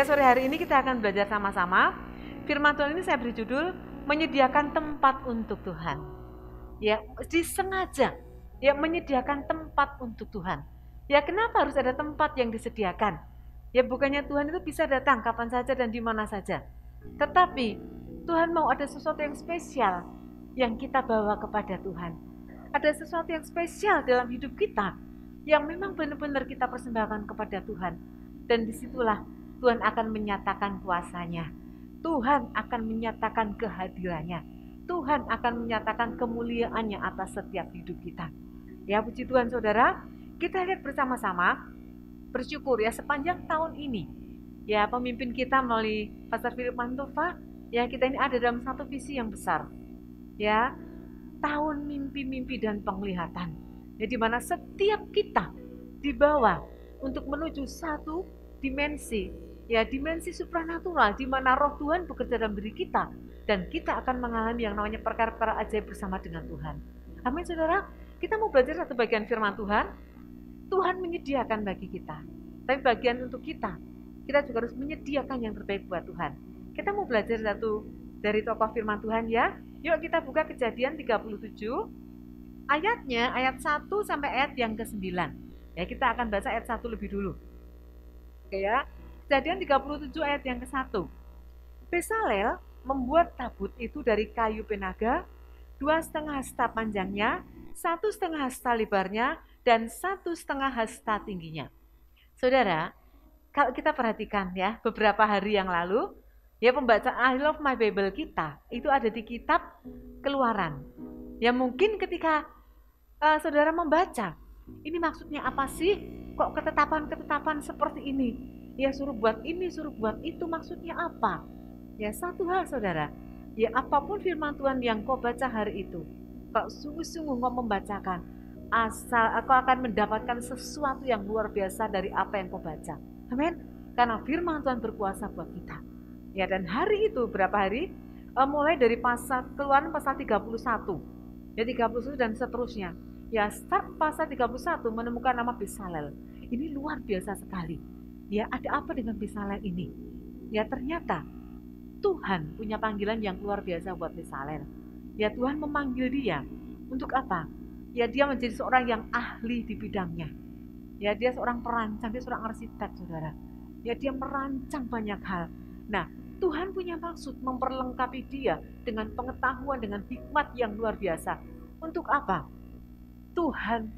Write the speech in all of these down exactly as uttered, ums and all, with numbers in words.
Ya, sore hari ini kita akan belajar sama-sama. Firman Tuhan ini saya beri judul menyediakan tempat untuk Tuhan. Ya, disengaja ya menyediakan tempat untuk Tuhan. Ya, kenapa harus ada tempat yang disediakan? Ya, bukannya Tuhan itu bisa datang kapan saja dan di mana saja. Tetapi Tuhan mau ada sesuatu yang spesial yang kita bawa kepada Tuhan. Ada sesuatu yang spesial dalam hidup kita yang memang benar-benar kita persembahkan kepada Tuhan. Dan disitulah Tuhan akan menyatakan kuasanya. Tuhan akan menyatakan kehadirannya. Tuhan akan menyatakan kemuliaannya atas setiap hidup kita. Ya, puji Tuhan saudara. Kita lihat bersama-sama. Bersyukur ya sepanjang tahun ini. Ya, pemimpin kita melalui Pastor Philip Mantofa. Ya, kita ini ada dalam satu visi yang besar. Ya, tahun mimpi-mimpi dan penglihatan. Ya, di mana setiap kita dibawa untuk menuju satu dimensi. Ya, dimensi supranatural di mana roh Tuhan bekerja dalam diri kita dan kita akan mengalami yang namanya perkara-perkara ajaib bersama dengan Tuhan. Amin saudara, kita mau belajar satu bagian firman Tuhan. Tuhan menyediakan bagi kita, tapi bagian untuk kita, kita juga harus menyediakan yang terbaik buat Tuhan. Kita mau belajar satu dari tokoh firman Tuhan ya. Yuk kita buka Kejadian tiga puluh tujuh ayatnya, ayat satu sampai ayat yang kesembilan. Ya, kita akan baca ayat satu lebih dulu. Oke ya. Kejadian tiga puluh tujuh ayat yang ke satu. Bezalel membuat tabut itu dari kayu penaga, dua setengah hasta panjangnya, satu setengah hasta lebarnya, dan satu setengah hasta tingginya. Saudara, kalau kita perhatikan ya, beberapa hari yang lalu, ya pembacaan I Love My Bible kita itu ada di kitab Keluaran. Ya mungkin ketika uh, saudara membaca, ini maksudnya apa sih? Kok ketetapan-ketetapan seperti ini? Ya suruh buat ini, suruh buat itu, maksudnya apa? Ya satu hal saudara, ya apapun firman Tuhan yang kau baca hari itu, kau sungguh-sungguh kau membacakan, asal kau akan mendapatkan sesuatu yang luar biasa dari apa yang kau baca. Amin? Karena firman Tuhan berkuasa buat kita. Ya, dan hari itu berapa hari? Eh, mulai dari pasal Keluaran pasal tiga puluh satu, ya tiga puluh satu dan seterusnya. Ya start pasal tiga puluh satu menemukan nama Bezalel. Ini luar biasa sekali. Ya, ada apa dengan Bezalel ini? Ya, ternyata Tuhan punya panggilan yang luar biasa buat Bezalel. Ya, Tuhan memanggil dia. Untuk apa? Ya, dia menjadi seorang yang ahli di bidangnya. Ya, dia seorang perancang, dia seorang arsitek, saudara. Ya, dia merancang banyak hal. Nah, Tuhan punya maksud memperlengkapi dia dengan pengetahuan, dengan hikmat yang luar biasa. Untuk apa? Tuhan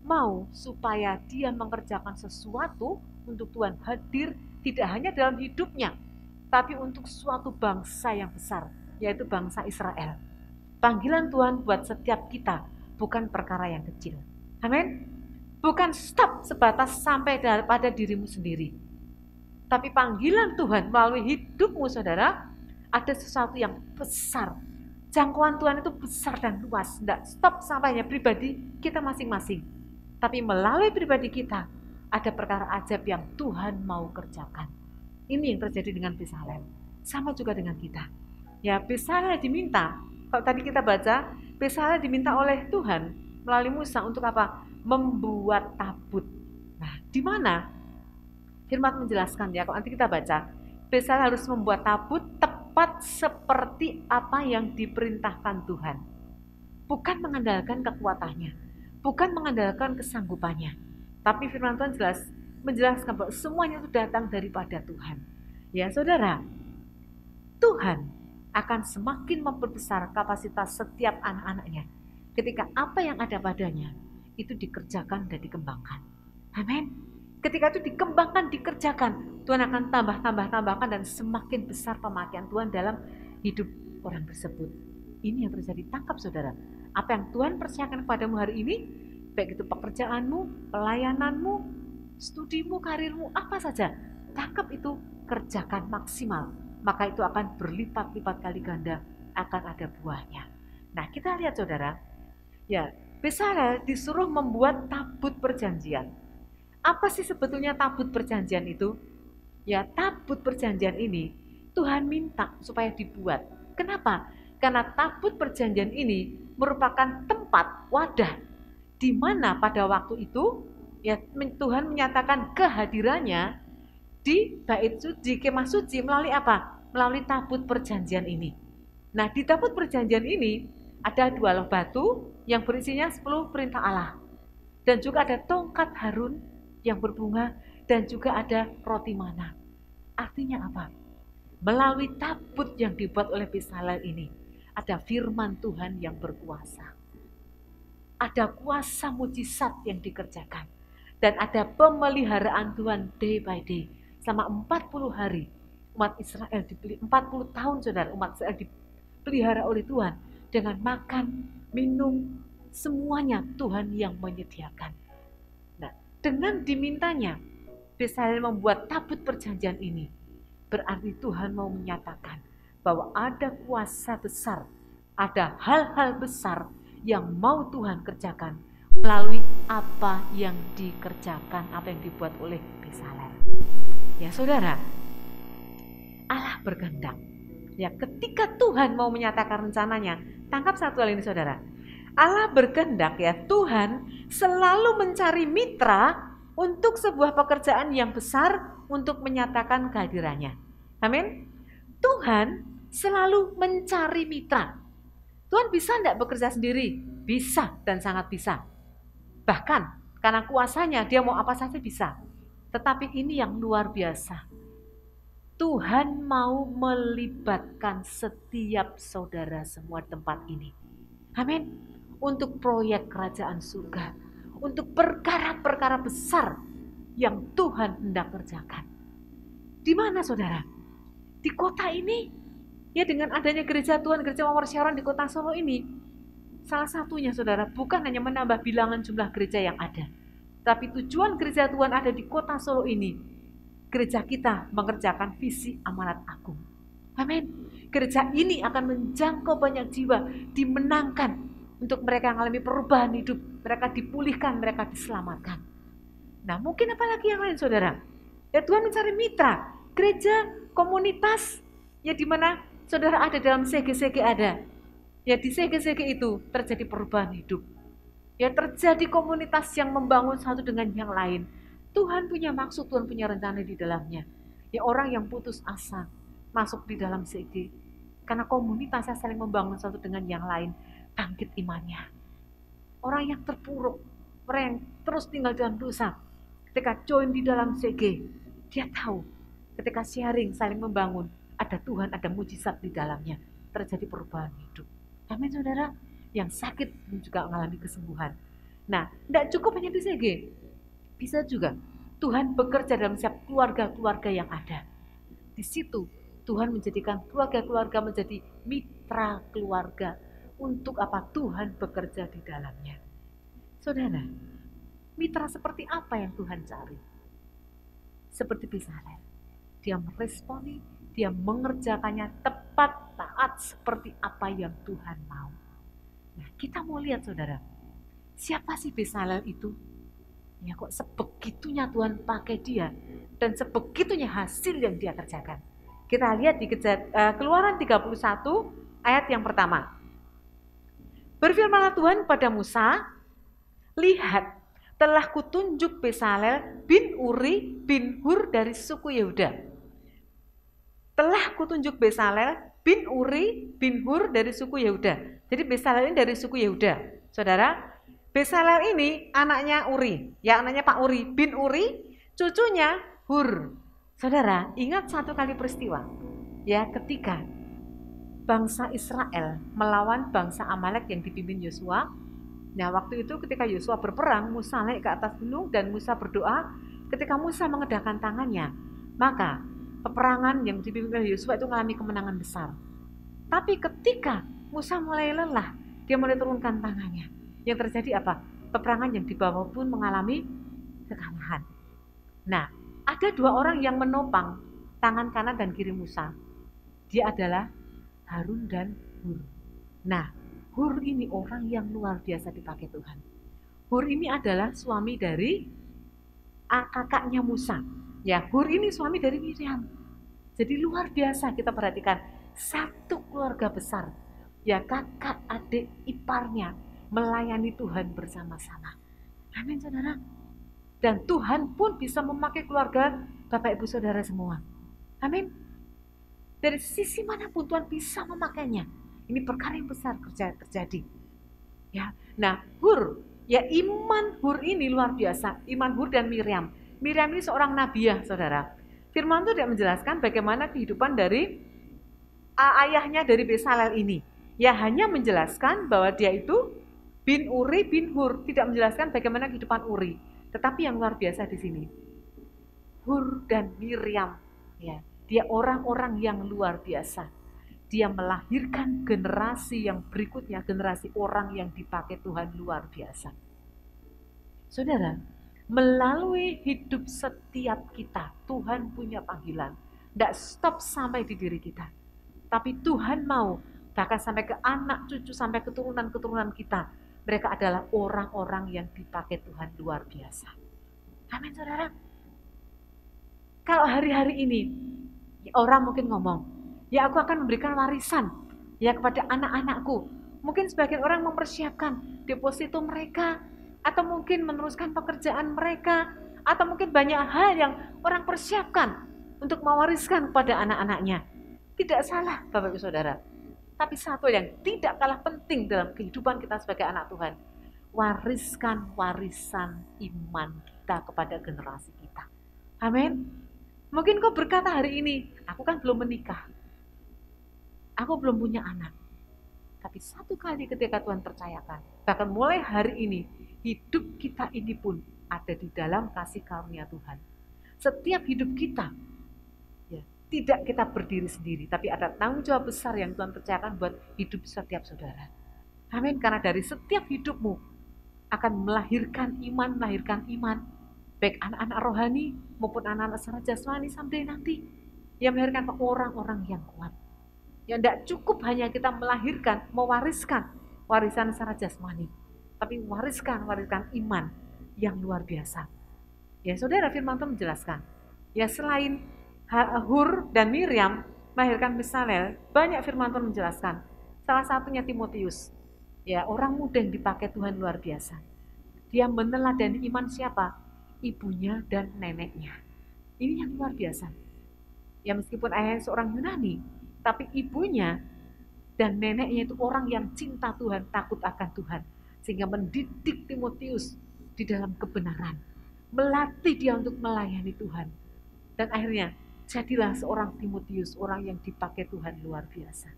mau supaya dia mengerjakan sesuatu untuk Tuhan hadir tidak hanya dalam hidupnya, tapi untuk suatu bangsa yang besar, yaitu bangsa Israel. Panggilan Tuhan buat setiap kita bukan perkara yang kecil. Amin. Bukan stop sebatas sampai pada dirimu sendiri. Tapi panggilan Tuhan melalui hidupmu saudara, ada sesuatu yang besar. Jangkauan Tuhan itu besar dan luas. Tidak stop sampai hanya pribadi kita masing-masing. Tapi melalui pribadi kita, ada perkara ajaib yang Tuhan mau kerjakan. Ini yang terjadi dengan Bezalel. Sama juga dengan kita. Ya, Bezalel diminta, kalau tadi kita baca, Bezalel diminta oleh Tuhan melalui Musa untuk apa? Membuat tabut. Nah, di mana? Firman menjelaskan ya, kalau nanti kita baca, Bezalel harus membuat tabut tepat seperti apa yang diperintahkan Tuhan. Bukan mengandalkan kekuatannya, bukan mengandalkan kesanggupannya. Tapi firman Tuhan jelas menjelaskan bahwa semuanya itu datang daripada Tuhan. Ya saudara, Tuhan akan semakin memperbesar kapasitas setiap anak-anaknya ketika apa yang ada padanya itu dikerjakan dan dikembangkan. Amin. Ketika itu dikembangkan, dikerjakan, Tuhan akan tambah-tambah-tambahkan dan semakin besar pemakaian Tuhan dalam hidup orang tersebut. Ini yang terjadi, tangkap saudara. Apa yang Tuhan percayakan kepadamu hari ini, baik itu pekerjaanmu, pelayananmu, studimu, karirmu, apa saja, tangkap itu, kerjakan maksimal, maka itu akan berlipat-lipat kali ganda, akan ada buahnya. Nah, kita lihat saudara, ya Bezalel disuruh membuat tabut perjanjian. Apa sih sebetulnya tabut perjanjian itu? Ya, tabut perjanjian ini Tuhan minta supaya dibuat. Kenapa? Karena tabut perjanjian ini merupakan tempat, wadah di mana pada waktu itu ya Tuhan menyatakan kehadirannya di bait suci, kemah suci melalui apa? Melalui tabut perjanjian ini. Nah, di tabut perjanjian ini ada dua loh batu yang berisinya sepuluh perintah Allah. Dan juga ada tongkat Harun yang berbunga dan juga ada roti mana. Artinya apa? Melalui tabut yang dibuat oleh Bezalel ini, ada firman Tuhan yang berkuasa. Ada kuasa mujizat yang dikerjakan. Dan ada pemeliharaan Tuhan day by day. Selama empat puluh hari umat Israel dipelihara, empat puluh tahun saudara umat Israel dipelihara oleh Tuhan dengan makan, minum, semuanya Tuhan yang menyediakan. Nah, dengan dimintanya Bezalel membuat tabut perjanjian ini, berarti Tuhan mau menyatakan bahwa ada kuasa besar, ada hal-hal besar yang mau Tuhan kerjakan melalui apa yang dikerjakan, apa yang dibuat oleh Bezalel. Ya saudara, Allah berkehendak. Ya, ketika Tuhan mau menyatakan rencananya, tangkap satu hal ini saudara. Allah berkehendak ya, Tuhan selalu mencari mitra untuk sebuah pekerjaan yang besar untuk menyatakan kehadirannya. Amin. Tuhan selalu mencari mitra. Tuhan bisa enggak bekerja sendiri? Bisa dan sangat bisa. Bahkan karena kuasanya dia mau apa saja bisa. Tetapi ini yang luar biasa. Tuhan mau melibatkan setiap saudara semua tempat ini. Amin. Untuk proyek kerajaan surga. Untuk perkara-perkara besar yang Tuhan hendak kerjakan. Di mana saudara? Di kota ini. Ya, dengan adanya gereja Tuhan, gereja Mawar Sharon di kota Solo ini. Salah satunya saudara, bukan hanya menambah bilangan jumlah gereja yang ada. Tapi tujuan gereja Tuhan ada di kota Solo ini. Gereja kita mengerjakan visi amanat agung. Amin. Gereja ini akan menjangkau banyak jiwa, dimenangkan untuk mereka yang alami perubahan hidup. Mereka dipulihkan, mereka diselamatkan. Nah, mungkin apalagi yang lain saudara. Ya, Tuhan mencari mitra, gereja, komunitas, ya di mana saudara ada dalam C G C G ada. Ya, di C G C G itu terjadi perubahan hidup. Ya, terjadi komunitas yang membangun satu dengan yang lain. Tuhan punya maksud, Tuhan punya rencana di dalamnya. Ya, orang yang putus asa masuk di dalam C G. Karena komunitasnya saling membangun satu dengan yang lain. Bangkit imannya. Orang yang terpuruk, orang yang terus tinggal dalam dosa. Ketika join di dalam C G, dia tahu ketika sharing, saling membangun, ada Tuhan, ada mujizat di dalamnya. Terjadi perubahan hidup. Amin saudara, yang sakit juga mengalami kesembuhan. Nah, tidak cukup hanya di C G, bisa juga Tuhan bekerja dalam setiap keluarga-keluarga yang ada. Di situ Tuhan menjadikan keluarga-keluarga menjadi mitra keluarga untuk apa? Tuhan bekerja di dalamnya. Saudara, mitra seperti apa yang Tuhan cari? Seperti Bezalel, dia meresponi, dia mengerjakannya tepat, taat seperti apa yang Tuhan mau. Nah, kita mau lihat saudara, siapa sih Bezalel itu? Ya, kok sebegitunya Tuhan pakai dia dan sebegitunya hasil yang dia kerjakan. Kita lihat di Keluaran tiga puluh satu ayat yang pertama. Berfirmanlah Tuhan pada Musa, lihat, telah kutunjuk Bezalel bin Uri bin Hur dari suku Yehuda. Telah kutunjuk Bezalel bin Uri bin Hur dari suku Yehuda. Jadi Bezalel ini dari suku Yehuda. Saudara, Bezalel ini anaknya Uri. Ya, anaknya Pak Uri. Bin Uri, cucunya Hur. Saudara, ingat satu kali peristiwa. Ya, ketika bangsa Israel melawan bangsa Amalek yang dipimpin Yosua. Nah, waktu itu ketika Yosua berperang, Musa naik ke atas gunung dan Musa berdoa. Ketika Musa mengedahkan tangannya, maka peperangan yang dipimpin oleh Yosua itu mengalami kemenangan besar. Tapi ketika Musa mulai lelah, dia mulai turunkan tangannya. Yang terjadi apa? Peperangan yang dibawa pun mengalami kekalahan. Nah, ada dua orang yang menopang tangan kanan dan kiri Musa. Dia adalah Harun dan Hur. Nah, Hur ini orang yang luar biasa dipakai Tuhan. Hur ini adalah suami dari kakaknya Musa. Ya, Hur ini suami dari Miriam. Jadi luar biasa kita perhatikan, satu keluarga besar, ya kakak adik iparnya melayani Tuhan bersama-sama. Amin saudara. Dan Tuhan pun bisa memakai keluarga Bapak, Ibu, Saudara semua. Amin. Dari sisi manapun Tuhan bisa memakainya. Ini perkara yang besar terjadi. Ya. Nah, Hur, ya iman Hur ini luar biasa. Iman Hur dan Miriam. Miriam ini seorang nabiah, Saudara. Firman itu tidak menjelaskan bagaimana kehidupan dari ayahnya dari Bezalel ini. Ya hanya menjelaskan bahwa dia itu bin Uri bin Hur. Tidak menjelaskan bagaimana kehidupan Uri. Tetapi yang luar biasa di sini, Hur dan Miriam, ya, dia orang-orang yang luar biasa. Dia melahirkan generasi yang berikutnya, generasi orang yang dipakai Tuhan luar biasa. Saudara, melalui hidup setiap kita, Tuhan punya panggilan. Tidak stop sampai di diri kita. Tapi Tuhan mau, bahkan sampai ke anak cucu, sampai keturunan-keturunan kita. Mereka adalah orang-orang yang dipakai Tuhan luar biasa. Amin, saudara. Kalau hari-hari ini, orang mungkin ngomong, ya aku akan memberikan warisan ya kepada anak-anakku. Mungkin sebagian orang mempersiapkan deposito mereka, atau mungkin meneruskan pekerjaan mereka, atau mungkin banyak hal yang orang persiapkan untuk mewariskan kepada anak-anaknya. Tidak salah, Bapak Ibu Saudara. Tapi satu yang tidak kalah penting dalam kehidupan kita sebagai anak Tuhan, wariskan warisan iman kita kepada generasi kita. Amin. Mungkin kau berkata hari ini, aku kan belum menikah, aku belum punya anak. Tapi satu kali ketika Tuhan percayakan, bahkan mulai hari ini, hidup kita ini pun ada di dalam kasih karunia Tuhan. Setiap hidup kita, ya, tidak kita berdiri sendiri, tapi ada tanggung jawab besar yang Tuhan percayakan buat hidup setiap saudara. Amin, karena dari setiap hidupmu akan melahirkan iman, melahirkan iman, baik anak-anak rohani maupun anak-anak secara jasmani sampai nanti, yang melahirkan orang-orang yang kuat. Ya, tidak cukup hanya kita melahirkan, mewariskan warisan secara jasmani, tapi wariskan, wariskan iman yang luar biasa. Ya, saudara, firman Tuhan menjelaskan, ya selain Hur dan Miriam melahirkan Bezalel, banyak firman Tuhan menjelaskan. Salah satunya Timotius, ya orang muda yang dipakai Tuhan luar biasa. Dia meneladani iman siapa? Ibunya dan neneknya. Ini yang luar biasa. Ya meskipun ayahnya seorang Yunani, tapi ibunya dan neneknya itu orang yang cinta Tuhan, takut akan Tuhan. Sehingga mendidik Timotius di dalam kebenaran. Melatih dia untuk melayani Tuhan. Dan akhirnya jadilah seorang Timotius, orang yang dipakai Tuhan luar biasa.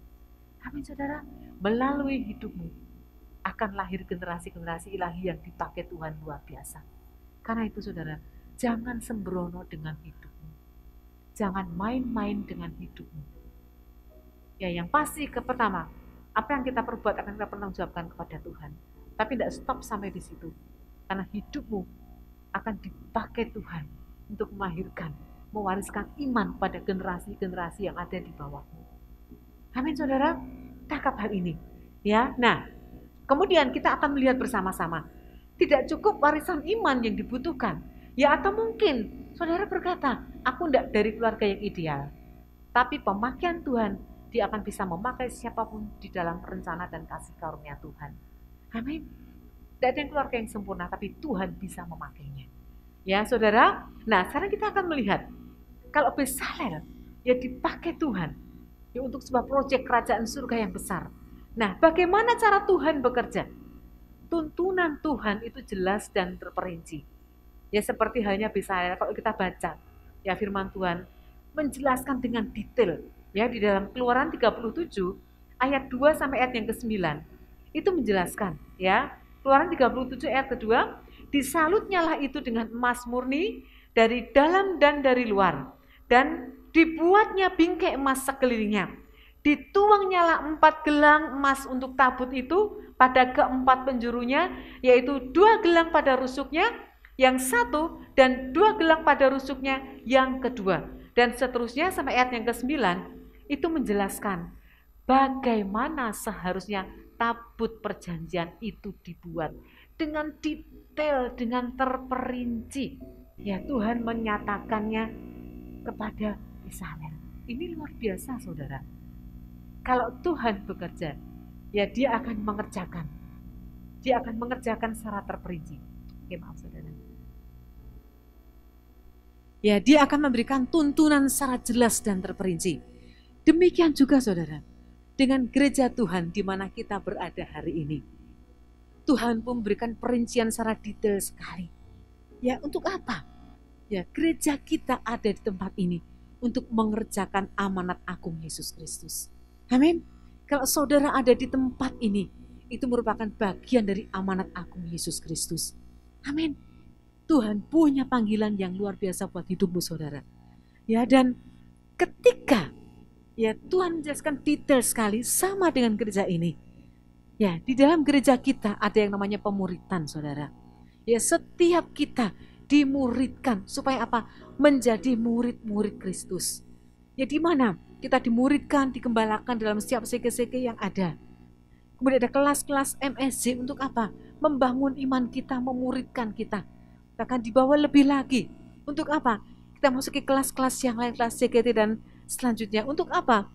Amin, saudara. Melalui hidupmu akan lahir generasi-generasi ilahi yang dipakai Tuhan luar biasa. Karena itu saudara, jangan sembrono dengan hidupmu. Jangan main-main dengan hidupmu. Ya, yang pasti ke pertama, apa yang kita perbuat akan kita pertanggungjawabkan kepada Tuhan. Tapi tidak stop sampai di situ, karena hidupmu akan dipakai Tuhan untuk melahirkan, mewariskan iman pada generasi-generasi yang ada di bawahmu. Amin, saudara. Tangkap hal ini. Ya, nah, kemudian kita akan melihat bersama-sama. Tidak cukup warisan iman yang dibutuhkan. Ya, atau mungkin saudara berkata, aku tidak dari keluarga yang ideal. Tapi pemakaian Tuhan, dia akan bisa memakai siapapun di dalam rencana dan kasih karunia Tuhan. Amin. Tidak ada yang keluarga yang sempurna, tapi Tuhan bisa memakainya. Ya, saudara. Nah, sekarang kita akan melihat kalau Bezalel ya dipakai Tuhan ya untuk sebuah proyek kerajaan surga yang besar. Nah, bagaimana cara Tuhan bekerja? Tuntunan Tuhan itu jelas dan terperinci. Ya, seperti halnya Bezalel, kalau kita baca ya firman Tuhan menjelaskan dengan detail. Ya, di dalam Keluaran tiga puluh tujuh ayat dua sampai ayat yang ke sembilan itu menjelaskan, ya. Keluaran tiga puluh tujuh ayat kedua, disalutnyalah itu dengan emas murni dari dalam dan dari luar, dan dibuatnya bingkai emas sekelilingnya. Dituangnyalah empat gelang emas untuk tabut itu pada keempat penjurunya, yaitu dua gelang pada rusuknya yang satu dan dua gelang pada rusuknya yang kedua. Dan seterusnya sampai ayat yang ke sembilan itu menjelaskan bagaimana seharusnya tabut perjanjian itu dibuat dengan detail, dengan terperinci. Ya, Tuhan menyatakannya kepada Israel. Ini luar biasa, saudara. Kalau Tuhan bekerja, ya dia akan mengerjakan. Dia akan mengerjakan secara terperinci. Oke, maaf, saudara. Ya, dia akan memberikan tuntunan secara jelas dan terperinci. Demikian juga saudara, dengan gereja Tuhan di mana kita berada hari ini. Tuhan pun memberikan perincian secara detail sekali. Ya, untuk apa? Ya, gereja kita ada di tempat ini untuk mengerjakan amanat agung Yesus Kristus. Amin. Kalau saudara ada di tempat ini, itu merupakan bagian dari amanat agung Yesus Kristus. Amin. Tuhan punya panggilan yang luar biasa buat hidupmu saudara. Ya, dan ketika ya Tuhan menjelaskan detail sekali sama dengan gereja ini. Ya, di dalam gereja kita ada yang namanya pemuritan saudara. Ya, setiap kita dimuridkan supaya apa? Menjadi murid-murid Kristus. Ya, di mana kita dimuridkan, dikembalakan dalam setiap seke-seke yang ada. Kemudian ada kelas-kelas M S G untuk apa? Membangun iman kita, memuridkan kita. Bahkan dibawa lebih lagi. Untuk apa? Kita masuk ke kelas-kelas yang lain, kelas C G T dan selanjutnya. Untuk apa?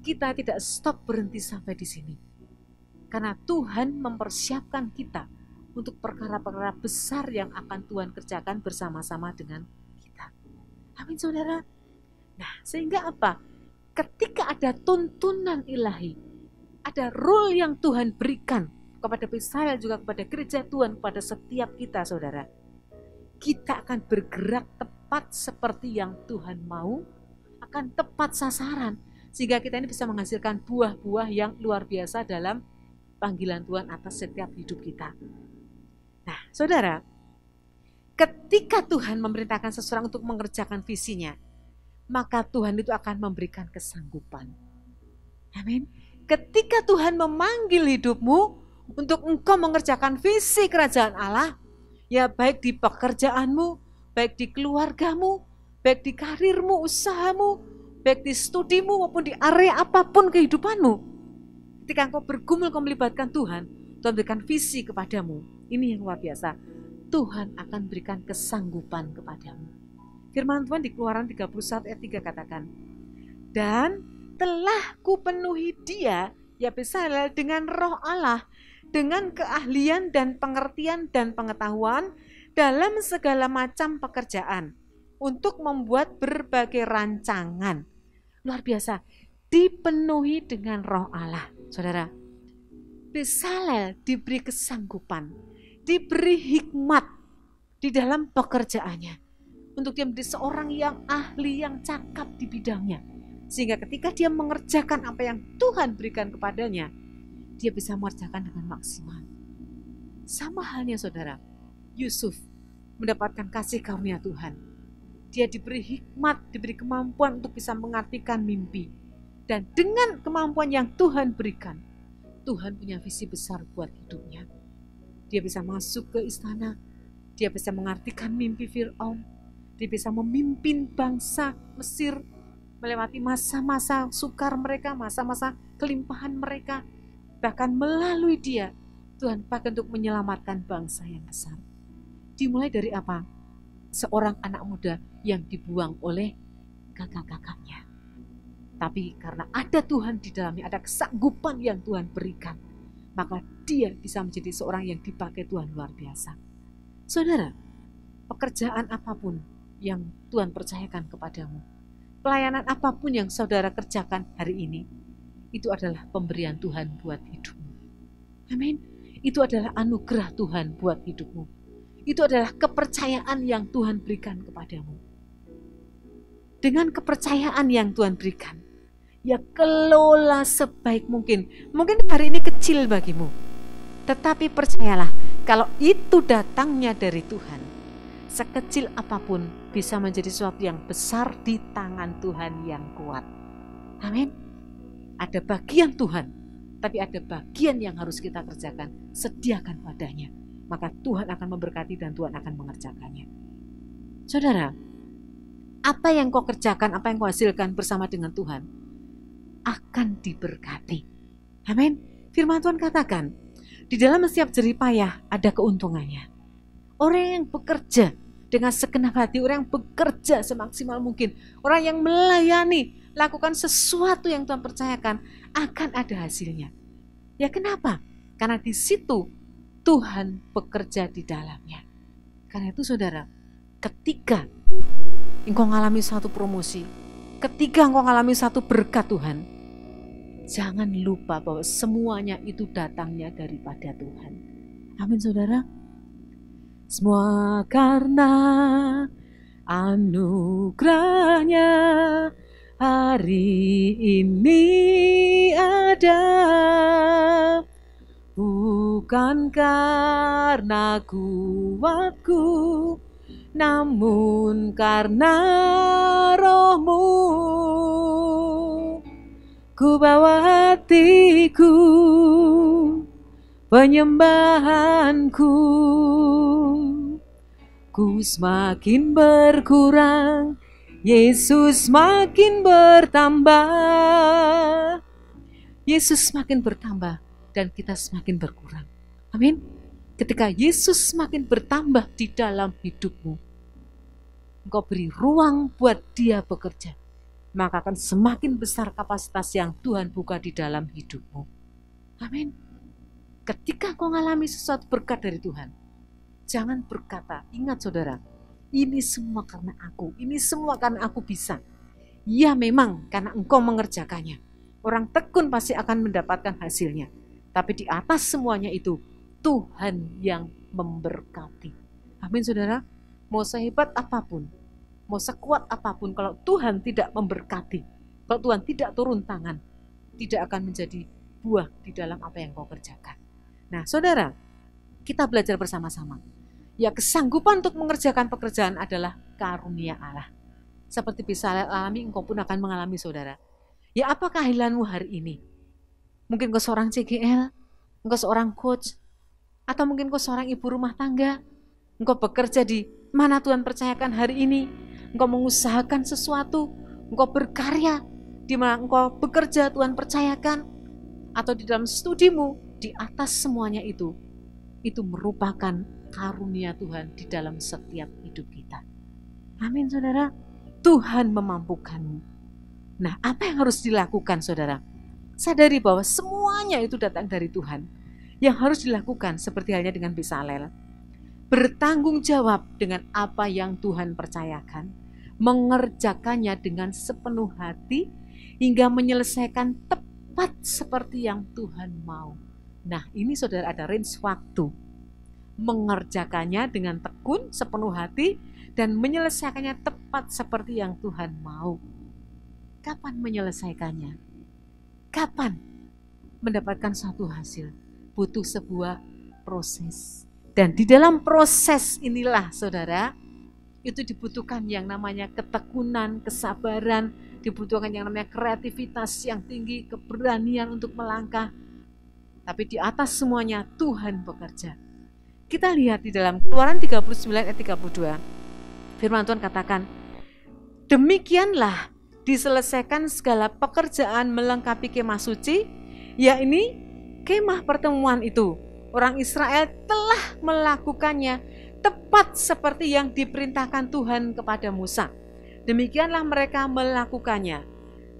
Kita tidak stop berhenti sampai di sini. Karena Tuhan mempersiapkan kita untuk perkara-perkara besar yang akan Tuhan kerjakan bersama-sama dengan kita. Amin saudara. Nah, sehingga apa? Ketika ada tuntunan ilahi, ada rule yang Tuhan berikan kepada Israel, juga kepada gereja Tuhan, kepada setiap kita saudara. Kita akan bergerak tepat seperti yang Tuhan mau, akan tepat sasaran, sehingga kita ini bisa menghasilkan buah-buah yang luar biasa dalam panggilan Tuhan atas setiap hidup kita. Nah, saudara, ketika Tuhan memerintahkan seseorang untuk mengerjakan visinya, maka Tuhan itu akan memberikan kesanggupan. Amin. Ketika Tuhan memanggil hidupmu untuk engkau mengerjakan visi kerajaan Allah, ya baik di pekerjaanmu, baik di keluargamu, baik di karirmu, usahamu, baik di studimu maupun di area apapun kehidupanmu. Ketika engkau bergumul, engkau melibatkan Tuhan, Tuhan berikan visi kepadamu. Ini yang luar biasa. Tuhan akan berikan kesanggupan kepadamu. Firman Tuhan di Keluaran tiga puluh satu ayat tiga katakan, "Dan telah kupenuhi dia, ya Bezalel, dengan roh Allah, dengan keahlian dan pengertian dan pengetahuan dalam segala macam pekerjaan untuk membuat berbagai rancangan." Luar biasa, dipenuhi dengan roh Allah. Saudara, Bezalel diberi kesanggupan, diberi hikmat di dalam pekerjaannya. Untuk dia menjadi seorang yang ahli, yang cakap di bidangnya. Sehingga ketika dia mengerjakan apa yang Tuhan berikan kepadanya, dia bisa mengerjakan dengan maksimal. Sama halnya saudara, Yusuf mendapatkan kasih karunia Tuhan. Dia diberi hikmat, diberi kemampuan untuk bisa mengartikan mimpi. Dan dengan kemampuan yang Tuhan berikan, Tuhan punya visi besar buat hidupnya. Dia bisa masuk ke istana, dia bisa mengartikan mimpi Fir'aun, dia bisa memimpin bangsa Mesir, melewati masa-masa sukar mereka, masa-masa kelimpahan mereka. Bahkan melalui dia, Tuhan pakai untuk menyelamatkan bangsa yang besar. Dimulai dari apa? Seorang anak muda yang dibuang oleh kakak-kakaknya. Tapi karena ada Tuhan di dalamnya, ada kesanggupan yang Tuhan berikan, maka dia bisa menjadi seorang yang dipakai Tuhan luar biasa. Saudara, pekerjaan apapun yang Tuhan percayakan kepadamu, pelayanan apapun yang saudara kerjakan hari ini, itu adalah pemberian Tuhan buat hidupmu. Amin. Itu adalah anugerah Tuhan buat hidupmu. Itu adalah kepercayaan yang Tuhan berikan kepadamu. Dengan kepercayaan yang Tuhan berikan, ya kelola sebaik mungkin. Mungkin hari ini kecil bagimu, tetapi percayalah kalau itu datangnya dari Tuhan, sekecil apapun bisa menjadi sesuatu yang besar di tangan Tuhan yang kuat. Amin. Ada bagian Tuhan, tapi ada bagian yang harus kita kerjakan. Sediakan padanya, maka Tuhan akan memberkati dan Tuhan akan mengerjakannya. Saudara, apa yang kau kerjakan, apa yang kau hasilkan bersama dengan Tuhan akan diberkati. Amin. Firman Tuhan katakan, di dalam setiap jerih payah ada keuntungannya. Orang yang bekerja dengan segenap hati, orang yang bekerja semaksimal mungkin, orang yang melayani, lakukan sesuatu yang Tuhan percayakan, akan ada hasilnya. Ya kenapa? Karena di situ Tuhan bekerja di dalamnya. Karena itu saudara, ketika engkau ngalami satu promosi, ketika engkau ngalami satu berkat Tuhan, jangan lupa bahwa semuanya itu datangnya daripada Tuhan. Amin saudara. Semua karena anugerahnya hari ini ada, bukan karena kuatku, namun karena rohmu. Ku bawa hatiku, penyembahanku, ku semakin berkurang, Yesus makin bertambah. Yesus makin bertambah dan kita semakin berkurang. Amin. Ketika Yesus semakin bertambah di dalam hidupmu, engkau beri ruang buat Dia bekerja, maka akan semakin besar kapasitas yang Tuhan buka di dalam hidupmu. Amin. Ketika engkau mengalami sesuatu berkat dari Tuhan, jangan berkata, ingat saudara, ini semua karena aku, ini semua karena aku bisa. Ya memang karena engkau mengerjakannya. Orang tekun pasti akan mendapatkan hasilnya. Tapi di atas semuanya itu, Tuhan yang memberkati. Amin saudara. Mau sehebat apapun, mau sekuat apapun, kalau Tuhan tidak memberkati, kalau Tuhan tidak turun tangan, tidak akan menjadi buah di dalam apa yang kau kerjakan. Nah saudara, kita belajar bersama-sama. Ya, kesanggupan untuk mengerjakan pekerjaan adalah karunia Allah. Seperti Bezalel alami, engkau pun akan mengalami saudara. Ya, apa keahlianmu hari ini? Mungkin kau seorang C G L, engkau seorang coach, atau mungkin kau seorang ibu rumah tangga, engkau bekerja di mana Tuhan percayakan hari ini, engkau mengusahakan sesuatu, engkau berkarya di mana engkau bekerja Tuhan percayakan, atau di dalam studimu, di atas semuanya itu, itu merupakan karunia Tuhan di dalam setiap hidup kita. Amin saudara. Tuhan memampukanmu. Nah, apa yang harus dilakukan saudara? Sadari bahwa semuanya itu datang dari Tuhan. Yang harus dilakukan seperti halnya dengan Bezalel, bertanggung jawab dengan apa yang Tuhan percayakan, mengerjakannya dengan sepenuh hati hingga menyelesaikan tepat seperti yang Tuhan mau. Nah, ini saudara ada range waktu, mengerjakannya dengan tekun sepenuh hati dan menyelesaikannya tepat seperti yang Tuhan mau. Kapan menyelesaikannya? Kapan mendapatkan suatu hasil? Butuh sebuah proses. Dan di dalam proses inilah saudara, itu dibutuhkan yang namanya ketekunan, kesabaran, dibutuhkan yang namanya kreativitas yang tinggi, keberanian untuk melangkah. Tapi di atas semuanya Tuhan bekerja. Kita lihat di dalam Keluaran tiga puluh sembilan ayat tiga puluh dua. Firman Tuhan katakan, demikianlah diselesaikan segala pekerjaan melengkapi kemah suci, yakni kemah pertemuan itu. Orang Israel telah melakukannya tepat seperti yang diperintahkan Tuhan kepada Musa. Demikianlah mereka melakukannya.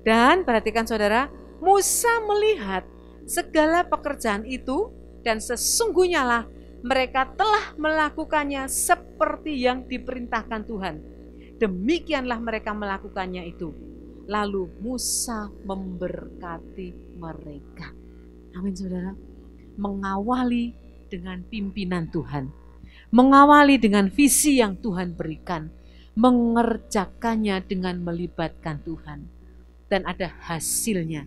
Dan perhatikan saudara, Musa melihat segala pekerjaan itu dan sesungguhnya lah mereka telah melakukannya seperti yang diperintahkan Tuhan. Demikianlah mereka melakukannya itu. Lalu Musa memberkati mereka. Amin saudara. Mengawali dengan pimpinan Tuhan, mengawali dengan visi yang Tuhan berikan, mengerjakannya dengan melibatkan Tuhan, dan ada hasilnya,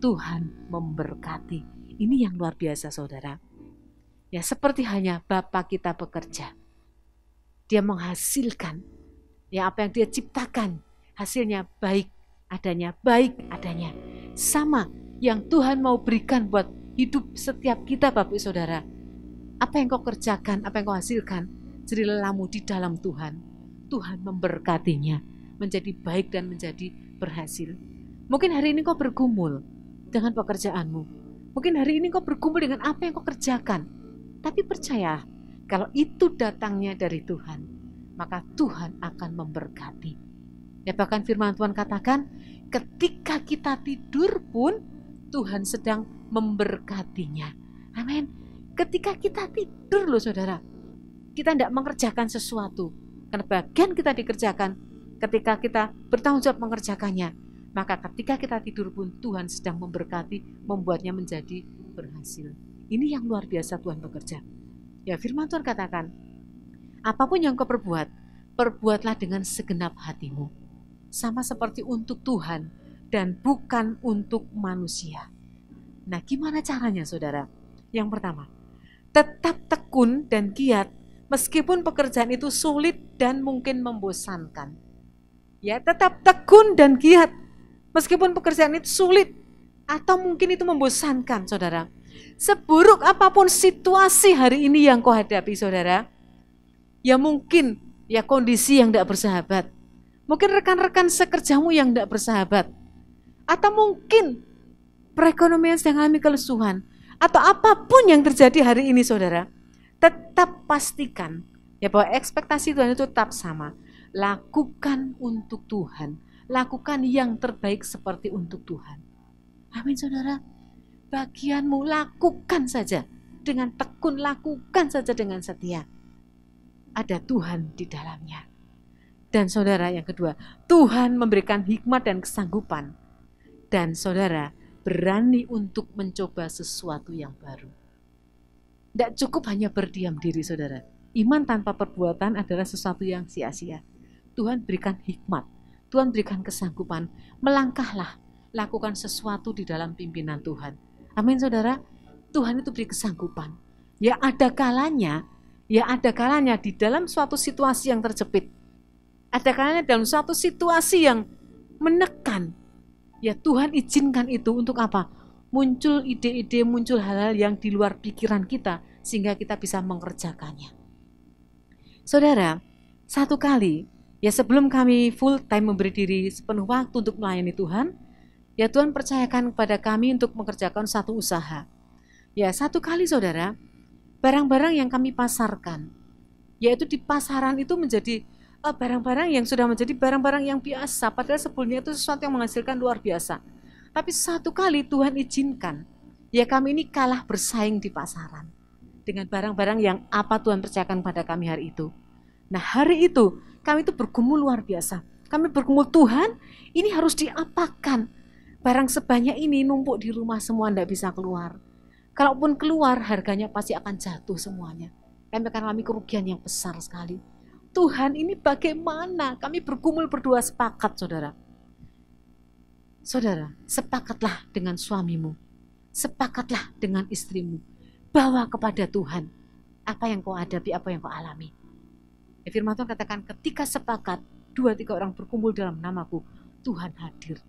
Tuhan memberkati. Ini yang luar biasa saudara. Ya, seperti hanya Bapa kita bekerja, Dia menghasilkan, ya, apa yang Dia ciptakan, hasilnya baik adanya, baik adanya. Sama yang Tuhan mau berikan buat hidup setiap kita Bapak Saudara. Apa yang kau kerjakan, apa yang kau hasilkan, jerilamu di dalam Tuhan. Tuhan memberkatinya, menjadi baik dan menjadi berhasil. Mungkin hari ini kau bergumul dengan pekerjaanmu. Mungkin hari ini kau bergumul dengan apa yang kau kerjakan. Tapi percaya, kalau itu datangnya dari Tuhan, maka Tuhan akan memberkati. Ya, bahkan firman Tuhan katakan, ketika kita tidur pun Tuhan sedang memberkatinya. Amin. Ketika kita tidur loh saudara, kita tidak mengerjakan sesuatu, karena bagian kita dikerjakan, ketika kita bertanggung jawab mengerjakannya, maka ketika kita tidur pun Tuhan sedang memberkati, membuatnya menjadi berhasil. Ini yang luar biasa Tuhan bekerja. Ya, firman Tuhan katakan, apapun yang kau perbuat, perbuatlah dengan segenap hatimu. Sama seperti untuk Tuhan dan bukan untuk manusia. Nah, gimana caranya, saudara? Yang pertama, tetap tekun dan giat meskipun pekerjaan itu sulit dan mungkin membosankan. Ya, tetap tekun dan giat meskipun pekerjaan itu sulit atau mungkin itu membosankan, saudara. Seburuk apapun situasi hari ini yang kau hadapi, saudara, ya mungkin ya kondisi yang tidak bersahabat, mungkin rekan-rekan sekerjamu yang tidak bersahabat, atau mungkin perekonomian sedang alami kelesuhan, atau apapun yang terjadi hari ini, saudara, tetap pastikan ya bahwa ekspektasi Tuhan itu tetap sama. Lakukan untuk Tuhan, lakukan yang terbaik seperti untuk Tuhan. Amin, saudara. Bagianmu lakukan saja dengan tekun, lakukan saja dengan setia. Ada Tuhan di dalamnya. Dan saudara yang kedua, Tuhan memberikan hikmat dan kesanggupan. Dan saudara berani untuk mencoba sesuatu yang baru. Tidak cukup hanya berdiam diri, saudara. Iman tanpa perbuatan adalah sesuatu yang sia-sia. Tuhan berikan hikmat, Tuhan berikan kesanggupan. Melangkahlah, lakukan sesuatu di dalam pimpinan Tuhan. Amin, saudara. Tuhan itu beri kesanggupan. Ya ada kalanya, ya ada kalanya di dalam suatu situasi yang terjepit, ada kalanya dalam suatu situasi yang menekan, ya Tuhan izinkan itu untuk apa? Muncul ide-ide, muncul hal-hal yang di luar pikiran kita, sehingga kita bisa mengerjakannya. Saudara, satu kali, ya sebelum kami full time memberi diri sepenuh waktu untuk melayani Tuhan, ya Tuhan percayakan kepada kami untuk mengerjakan satu usaha. Ya satu kali, saudara, barang-barang yang kami pasarkan, yaitu di pasaran itu menjadi eh, barang-barang yang sudah menjadi barang-barang yang biasa, padahal sebelumnya itu sesuatu yang menghasilkan luar biasa. Tapi satu kali Tuhan izinkan, ya kami ini kalah bersaing di pasaran dengan barang-barang yang apa Tuhan percayakan pada kami hari itu. Nah hari itu kami itu bergumul luar biasa. Kami bergumul, Tuhan ini harus diapakan? Barang sebanyak ini numpuk di rumah semua, tidak bisa keluar. Kalaupun keluar harganya pasti akan jatuh semuanya. Kami akan alami kerugian yang besar sekali. Tuhan ini bagaimana? Kami bergumul berdua sepakat, saudara. Saudara, sepakatlah dengan suamimu, sepakatlah dengan istrimu, bawa kepada Tuhan apa yang kau hadapi, apa yang kau alami. Ya, firman Tuhan katakan, ketika sepakat, dua tiga orang berkumpul dalam namaku, Tuhan hadir.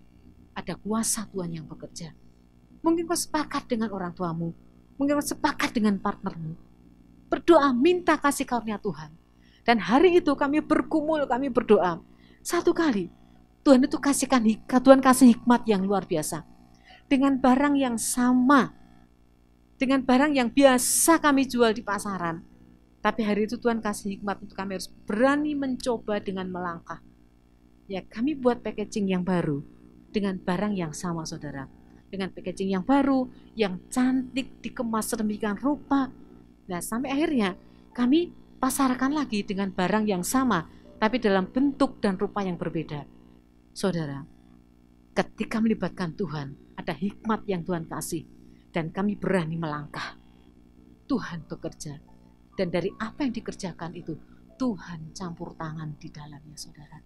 Ada kuasa Tuhan yang bekerja. Mungkin kau sepakat dengan orang tuamu, mungkin kau sepakat dengan partnermu. Berdoa, minta kasih karunia Tuhan. Dan hari itu kami berkumpul, kami berdoa. Satu kali, Tuhan itu kasihkan hikmat, Tuhan kasih hikmat yang luar biasa. Dengan barang yang sama, dengan barang yang biasa kami jual di pasaran. Tapi hari itu Tuhan kasih hikmat untuk kami harus berani mencoba dengan melangkah. Ya, kami buat packaging yang baru dengan barang yang sama, saudara. Dengan packaging yang baru, yang cantik, dikemas sedemikian rupa. Nah, sampai akhirnya kami pasarkan lagi dengan barang yang sama, tapi dalam bentuk dan rupa yang berbeda. Saudara, ketika melibatkan Tuhan, ada hikmat yang Tuhan kasih, dan kami berani melangkah. Tuhan bekerja, dan dari apa yang dikerjakan itu, Tuhan campur tangan di dalamnya, saudara.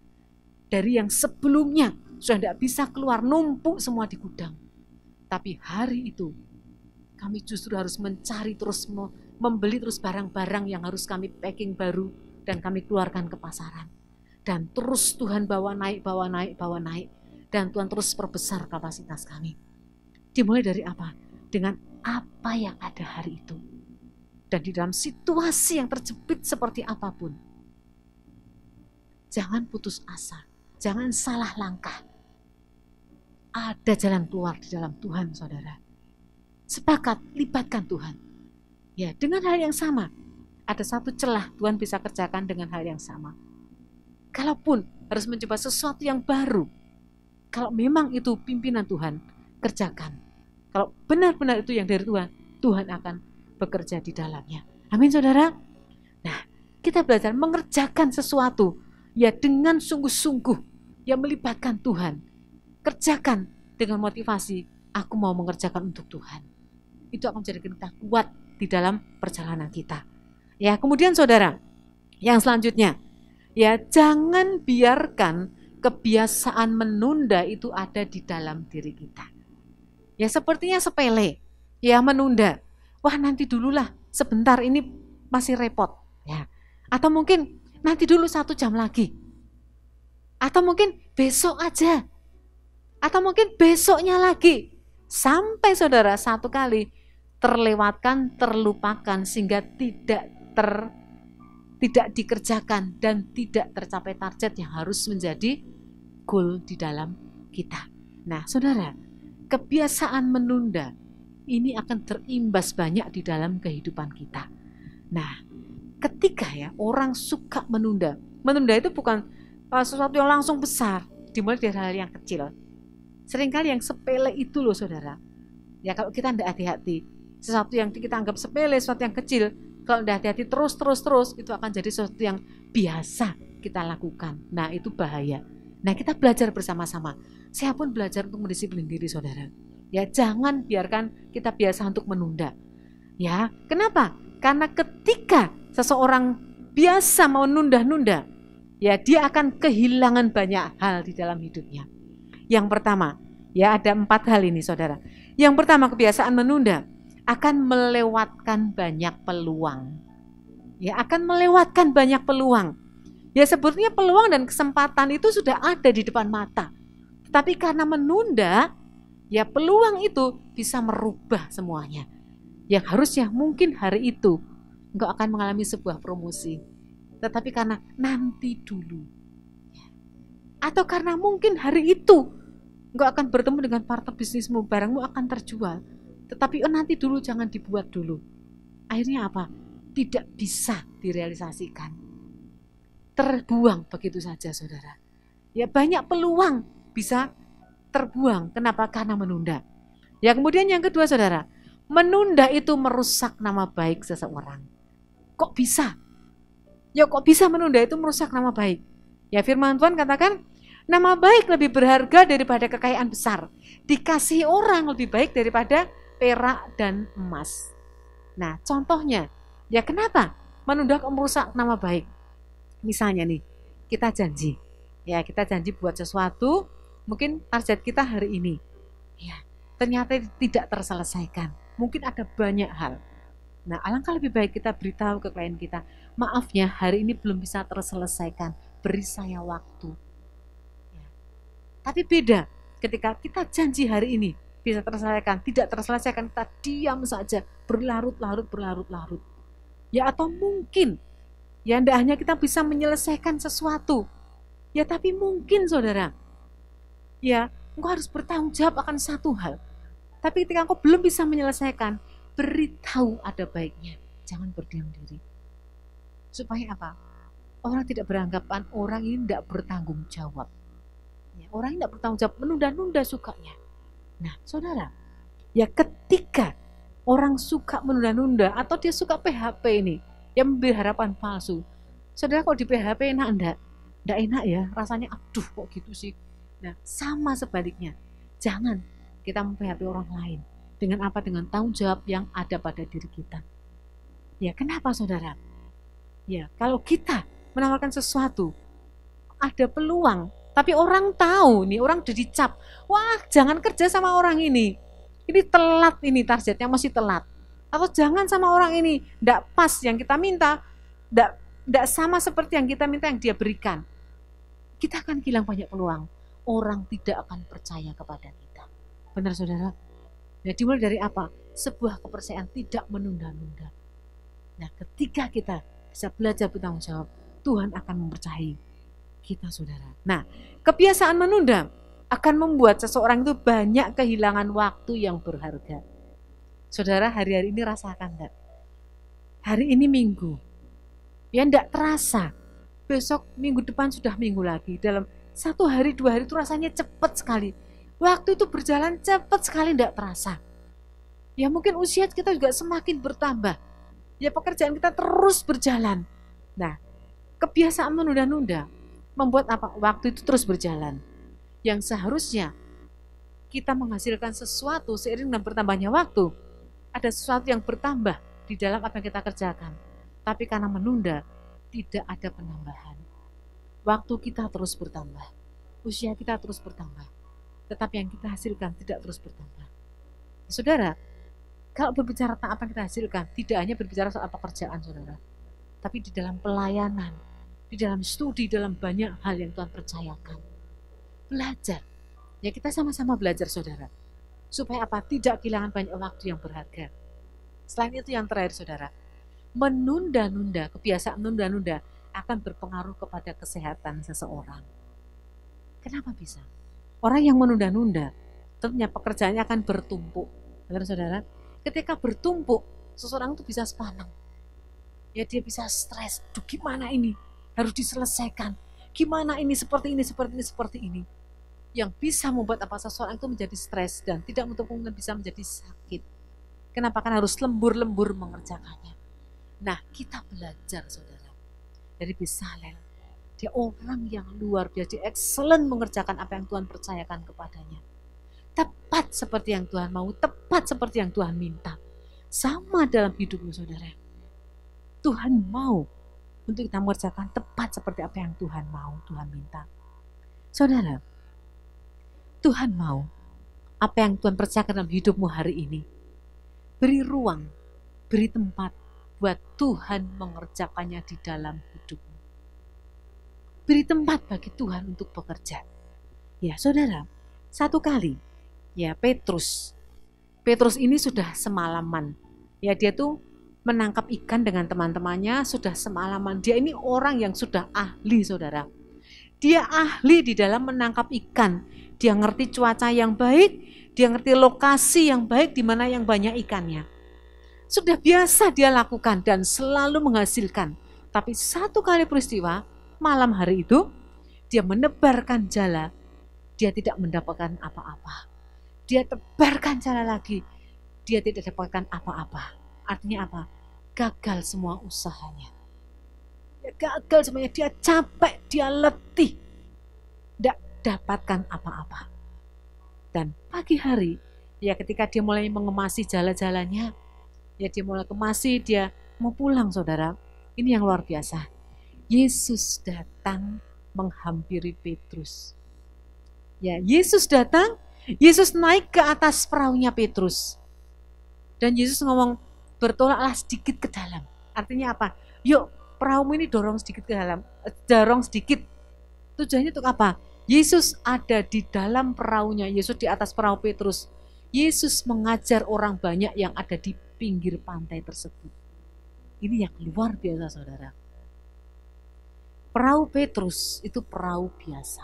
Dari yang sebelumnya sudah tidak bisa keluar, numpuk semua di gudang. Tapi hari itu, kami justru harus mencari terus, membeli terus barang-barang yang harus kami packing baru, dan kami keluarkan ke pasaran. Dan terus Tuhan bawa naik, bawa naik, bawa naik. Dan Tuhan terus perbesar kapasitas kami. Dimulai dari apa? Dengan apa yang ada hari itu. Dan di dalam situasi yang terjepit seperti apapun. Jangan putus asa. Jangan salah langkah. Ada jalan keluar di dalam Tuhan, saudara. Sepakat, libatkan Tuhan. Ya, dengan hal yang sama. Ada satu celah Tuhan bisa kerjakan dengan hal yang sama. Kalaupun harus mencoba sesuatu yang baru, kalau memang itu pimpinan Tuhan, kerjakan. Kalau benar-benar itu yang dari Tuhan, Tuhan akan bekerja di dalamnya. Amin, saudara. Nah, kita belajar mengerjakan sesuatu ya dengan sungguh-sungguh, ya melibatkan Tuhan. Kerjakan dengan motivasi, aku mau mengerjakan untuk Tuhan. Itu akan menjadikan kita kuat di dalam perjalanan kita. Ya, kemudian saudara, yang selanjutnya, ya jangan biarkan kebiasaan menunda itu ada di dalam diri kita. Ya sepertinya sepele, ya menunda. Wah nanti dululah, sebentar ini masih repot. Ya. Atau mungkin nanti dulu satu jam lagi. Atau mungkin besok aja. Atau mungkin besoknya lagi. Sampai saudara satu kali terlewatkan, terlupakan sehingga tidak ter tidak dikerjakan dan tidak tercapai target yang harus menjadi goal di dalam kita. Nah saudara, kebiasaan menunda ini akan terimbas banyak di dalam kehidupan kita. Nah ketika ya orang suka menunda, menunda itu bukan uh, sesuatu yang langsung besar, dimulai dari hal yang kecil. Seringkali yang sepele itu loh saudara. Ya kalau kita tidak hati-hati, sesuatu yang kita anggap sepele, sesuatu yang kecil, kalau tidak hati-hati terus-terus-terus itu akan jadi sesuatu yang biasa kita lakukan. Nah itu bahaya. Nah kita belajar bersama-sama. Saya pun belajar untuk mendisiplin diri saudara. Ya jangan biarkan kita biasa untuk menunda. Ya kenapa? Karena ketika seseorang biasa mau nunda-nunda, ya dia akan kehilangan banyak hal di dalam hidupnya. Yang pertama, ya ada empat hal ini saudara. Yang pertama, kebiasaan menunda akan melewatkan banyak peluang. Ya, akan melewatkan banyak peluang. Ya, sebetulnya peluang dan kesempatan itu sudah ada di depan mata. Tetapi karena menunda, ya peluang itu bisa merubah semuanya. Ya, harusnya mungkin hari itu engkau akan mengalami sebuah promosi. Tetapi karena nanti dulu. Atau karena mungkin hari itu engkau akan bertemu dengan partner bisnismu, barangmu akan terjual. Tetapi oh nanti dulu, jangan dibuat dulu. Akhirnya apa? Tidak bisa direalisasikan. Terbuang begitu saja saudara. Ya banyak peluang bisa terbuang. Kenapa? Karena menunda. Ya kemudian yang kedua saudara, menunda itu merusak nama baik seseorang. Kok bisa? Ya kok bisa menunda itu merusak nama baik? Ya firman Tuhan katakan, nama baik lebih berharga daripada kekayaan besar. Dikasihi orang lebih baik daripada perak dan emas. Nah contohnya, ya kenapa menunda merusak nama baik? Misalnya nih, kita janji, ya kita janji buat sesuatu, mungkin target kita hari ini, ya ternyata tidak terselesaikan, mungkin ada banyak hal. Nah alangkah lebih baik kita beritahu ke klien kita, maafnya hari ini belum bisa terselesaikan, beri saya waktu. Ya. Tapi beda ketika kita janji hari ini bisa terselesaikan, tidak terselesaikan, kita diam saja, berlarut-larut, berlarut-larut. Ya atau mungkin, ya tidak hanya kita bisa menyelesaikan sesuatu, ya tapi mungkin saudara, ya engkau harus bertanggung jawab akan satu hal. Tapi ketika engkau belum bisa menyelesaikan, beritahu ada baiknya, jangan berdiam diri. Supaya apa? Orang tidak beranggapan orang ini tidak bertanggung jawab. Ya, orang ini tidak bertanggung jawab, menunda-nunda sukanya. Nah saudara, ya ketika orang suka menunda-nunda atau dia suka P H P ini, yang memberi harapan palsu. Saudara kalau di P H P enak enggak? Enggak enak ya, rasanya aduh kok gitu sih. Nah sama sebaliknya, jangan kita mem-P H P orang lain. Dengan apa? Dengan tanggung jawab yang ada pada diri kita. Ya kenapa saudara? Ya kalau kita menawarkan sesuatu, ada peluang. Tapi orang tahu nih, orang udah dicap, wah jangan kerja sama orang ini, ini telat ini targetnya masih telat. Atau jangan sama orang ini, ndak pas yang kita minta, ndak, ndak sama seperti yang kita minta yang dia berikan. Kita akan hilang banyak peluang, orang tidak akan percaya kepada kita. Benar saudara? Jadi mulai dari apa? Sebuah kepercayaan tidak menunda-nunda. Nah ketika kita bisa belajar bertanggung jawab, Tuhan akan mempercayai kita saudara. Nah, kebiasaan menunda akan membuat seseorang itu banyak kehilangan waktu yang berharga. Saudara hari-hari ini rasakan enggak? Hari ini Minggu, ya enggak terasa. Besok minggu depan sudah minggu lagi. Dalam satu hari dua hari itu rasanya cepat sekali. Waktu itu berjalan cepat sekali, enggak terasa. Ya mungkin usia kita juga semakin bertambah. Ya pekerjaan kita terus berjalan. Nah, kebiasaan menunda-nunda membuat apa? Waktu itu terus berjalan. Yang seharusnya kita menghasilkan sesuatu seiring dengan bertambahnya waktu. Ada sesuatu yang bertambah di dalam apa yang kita kerjakan. Tapi karena menunda, tidak ada penambahan. Waktu kita terus bertambah. Usia kita terus bertambah. Tetapi yang kita hasilkan tidak terus bertambah. Saudara, kalau berbicara tentang apa yang kita hasilkan, tidak hanya berbicara soal pekerjaan, saudara. Tapi di dalam pelayanan, di dalam studi, dalam banyak hal yang Tuhan percayakan. Belajar. Ya, kita sama-sama belajar, saudara. Supaya apa? Tidak kehilangan banyak waktu yang berharga. Selain itu yang terakhir, saudara. Menunda-nunda, kebiasaan menunda-nunda akan berpengaruh kepada kesehatan seseorang. Kenapa bisa? Orang yang menunda-nunda, tentunya pekerjaannya akan bertumpuk. Saudara-saudara, ketika bertumpuk, seseorang itu bisa sepanang. Ya, dia bisa stres. Duh, gimana ini? Harus diselesaikan. Gimana ini? Seperti ini, seperti ini, seperti ini. Yang bisa membuat apa seseorang itu menjadi stres dan tidak untuk mungkin bisa menjadi sakit. Kenapa? Kan harus lembur-lembur mengerjakannya. Nah, kita belajar, saudara, dari Bezalel. Dia orang yang luar biasa, dia excellent mengerjakan apa yang Tuhan percayakan kepadanya. Tepat seperti yang Tuhan mau, tepat seperti yang Tuhan minta. Sama dalam hidupmu, saudara. Tuhan mau untuk kita mengerjakan tepat seperti apa yang Tuhan mau, Tuhan minta. Saudara, Tuhan mau apa yang Tuhan percayakan dalam hidupmu hari ini. Beri ruang, beri tempat buat Tuhan mengerjakannya di dalam hidupmu. Beri tempat bagi Tuhan untuk bekerja. Ya, saudara, satu kali, ya Petrus, Petrus ini sudah semalaman. Ya, dia tuh menangkap ikan dengan teman-temannya sudah semalaman. Dia ini orang yang sudah ahli, saudara. Dia ahli di dalam menangkap ikan. Dia ngerti cuaca yang baik, dia ngerti lokasi yang baik di mana yang banyak ikannya. Sudah biasa dia lakukan dan selalu menghasilkan. Tapi satu kali peristiwa, malam hari itu, dia menebarkan jala, dia tidak mendapatkan apa-apa. Dia tebarkan jala lagi, dia tidak dapatkan apa-apa. Artinya apa? Gagal semua usahanya. Dia gagal semuanya, dia capek, dia letih. Tidak dapatkan apa-apa. Dan pagi hari, ya ketika dia mulai mengemasi jala-jalanya, ya dia mulai kemasi, dia mau pulang, saudara. Ini yang luar biasa. Yesus datang menghampiri Petrus. Ya, Yesus datang, Yesus naik ke atas perahunya Petrus. Dan Yesus ngomong, bertolaklah sedikit ke dalam. Artinya apa? Yuk, perahumu ini dorong sedikit ke dalam, dorong sedikit. Tujuannya untuk apa? Yesus ada di dalam perahunya, Yesus di atas perahu Petrus. Yesus mengajar orang banyak yang ada di pinggir pantai tersebut. Ini yang luar biasa, saudara. Perahu Petrus itu perahu biasa.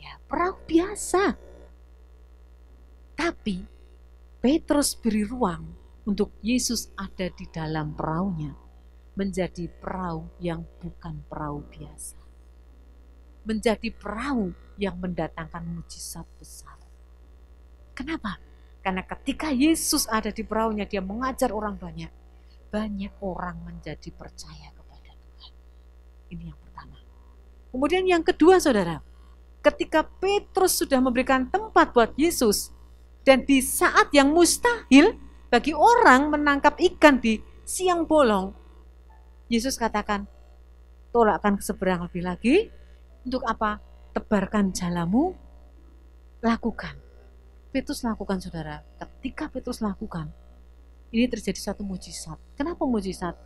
Ya, perahu biasa. Tapi Petrus beri ruang untuk Yesus ada di dalam perahunya, menjadi perahu yang bukan perahu biasa. Menjadi perahu yang mendatangkan mujizat besar. Kenapa? Karena ketika Yesus ada di perahunya, dia mengajar orang banyak. Banyak orang menjadi percaya kepada Tuhan. Ini yang pertama. Kemudian yang kedua, saudara. Ketika Petrus sudah memberikan tempat buat Yesus, dan di saat yang mustahil bagi orang menangkap ikan di siang bolong, Yesus katakan, tolakkan ke seberang lebih lagi. Untuk apa? Tebarkan jalamu, lakukan. Petrus lakukan, saudara. Ketika Petrus lakukan, ini terjadi satu mujizat. Kenapa mujizat?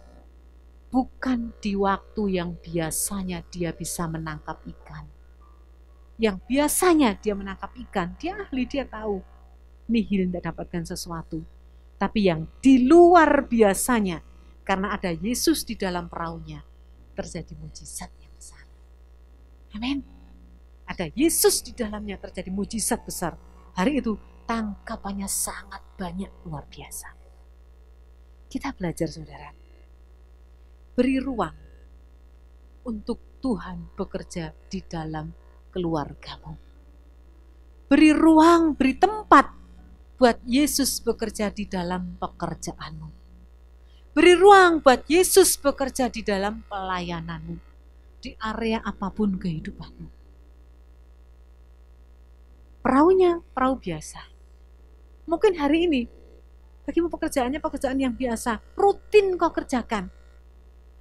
Bukan di waktu yang biasanya dia bisa menangkap ikan. Yang biasanya dia menangkap ikan, dia ahli, dia tahu. Nihil tidak dapatkan sesuatu. Tapi yang di luar biasanya, karena ada Yesus di dalam perahunya, terjadi mujizat. Amin. Ada Yesus di dalamnya, terjadi mujizat besar. Hari itu tangkapannya sangat banyak, luar biasa. Kita belajar, saudara. Beri ruang untuk Tuhan bekerja di dalam keluargamu. Beri ruang, beri tempat buat Yesus bekerja di dalam pekerjaanmu. Beri ruang buat Yesus bekerja di dalam pelayananmu. di area apapun kehidupanmu. Perahunya perahu biasa. Mungkin hari ini bagimu pekerjaannya pekerjaan yang biasa, rutin kau kerjakan,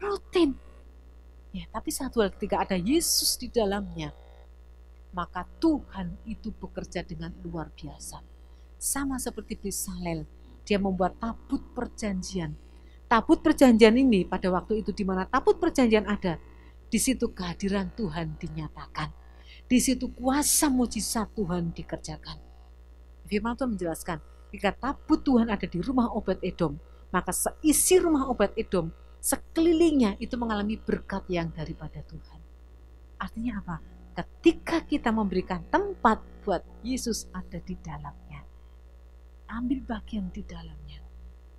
rutin. Ya, tapi satu hal, ketika ada Yesus di dalamnya, maka Tuhan itu bekerja dengan luar biasa. Sama seperti Bezalel, dia membuat tabut perjanjian. Tabut perjanjian ini pada waktu itu, di mana tabut perjanjian ada, di situ kehadiran Tuhan dinyatakan. Di situ kuasa mujizat Tuhan dikerjakan. Firman Tuhan menjelaskan, jika tabut Tuhan ada di rumah Obat Edom, maka seisi rumah Obat Edom, sekelilingnya itu mengalami berkat yang daripada Tuhan. Artinya apa? Ketika kita memberikan tempat buat Yesus ada di dalamnya, ambil bagian di dalamnya,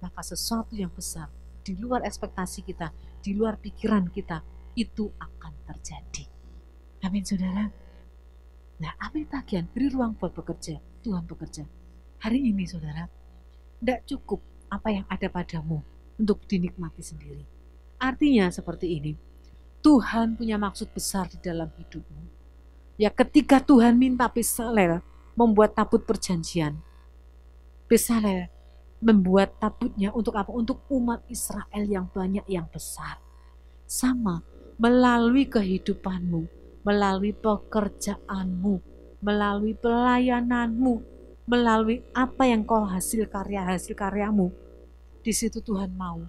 maka sesuatu yang besar di luar ekspektasi kita, di luar pikiran kita, itu akan terjadi. Amin, saudara. Nah, ambil bagian, beri ruang buat bekerja. Tuhan bekerja. Hari ini, saudara, tidak cukup apa yang ada padamu untuk dinikmati sendiri. Artinya seperti ini, Tuhan punya maksud besar di dalam hidupmu. Ya, ketika Tuhan minta Bezalel membuat tabut perjanjian, Bezalel membuat tabutnya untuk apa? Untuk umat Israel yang banyak, yang besar. Sama, melalui kehidupanmu, melalui pekerjaanmu, melalui pelayananmu, melalui apa yang kau hasil karya-hasil karyamu, di situ Tuhan mau.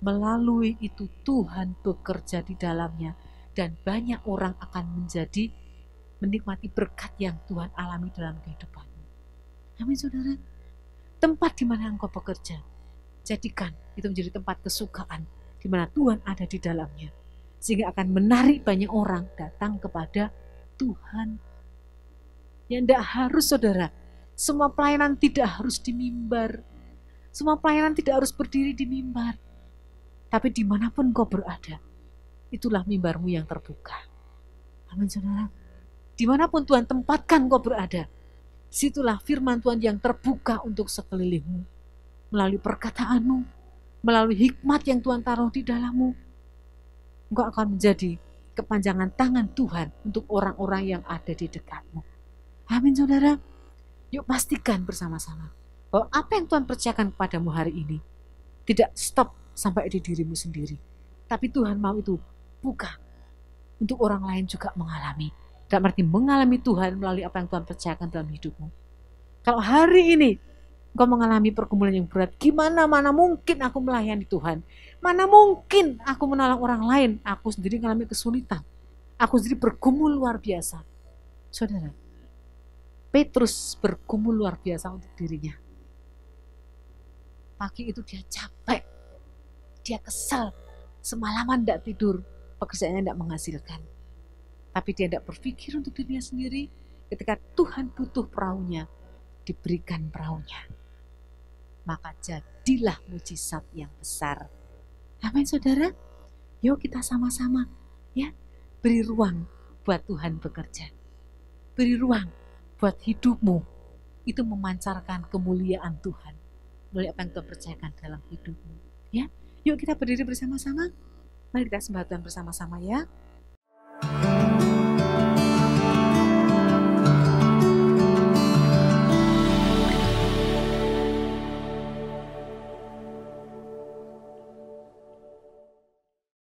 Melalui itu Tuhan bekerja di dalamnya, dan banyak orang akan menjadi menikmati berkat yang Tuhan alami dalam kehidupanmu. Amin, saudara. Tempat di mana engkau bekerja, jadikan itu menjadi tempat kesukaan di mana Tuhan ada di dalamnya, sehingga akan menarik banyak orang datang kepada Tuhan. Ya, tidak harus, saudara, semua pelayanan tidak harus di mimbar, semua pelayanan tidak harus berdiri di mimbar, tapi dimanapun kau berada, itulah mimbarmu yang terbuka. Amin, saudara. Dimanapun Tuhan tempatkan kau berada, situlah firman Tuhan yang terbuka untuk sekelilingmu, melalui perkataanmu, melalui hikmat yang Tuhan taruh di dalammu. Engkau akan menjadi kepanjangan tangan Tuhan untuk orang-orang yang ada di dekatmu. Amin, saudara. Yuk pastikan bersama-sama bahwa apa yang Tuhan percayakan kepadamu hari ini tidak stop sampai di dirimu sendiri. Tapi Tuhan mau itu buka untuk orang lain juga mengalami. Dalam arti mengalami Tuhan melalui apa yang Tuhan percayakan dalam hidupmu. Kalau hari ini engkau mengalami pergumulan yang berat, gimana, mana mungkin aku melayani Tuhan, mana mungkin aku menolong orang lain, aku sendiri mengalami kesulitan, aku sendiri bergumul luar biasa. Saudara, Petrus bergumul luar biasa untuk dirinya. Pagi itu dia capek, dia kesal, semalaman tidak tidur, pekerjaannya tidak menghasilkan. Tapi dia tidak berpikir untuk dirinya sendiri. Ketika Tuhan butuh perahunya, diberikan perahunya, maka jadilah mujizat yang besar. Amin, saudara. Yuk kita sama-sama ya beri ruang buat Tuhan bekerja. Beri ruang buat hidupmu itu memancarkan kemuliaan Tuhan melalui apa yang Tuhan percayakan dalam hidupmu. Ya, yuk kita berdiri bersama-sama. Mari kita sembah Tuhan bersama-sama ya.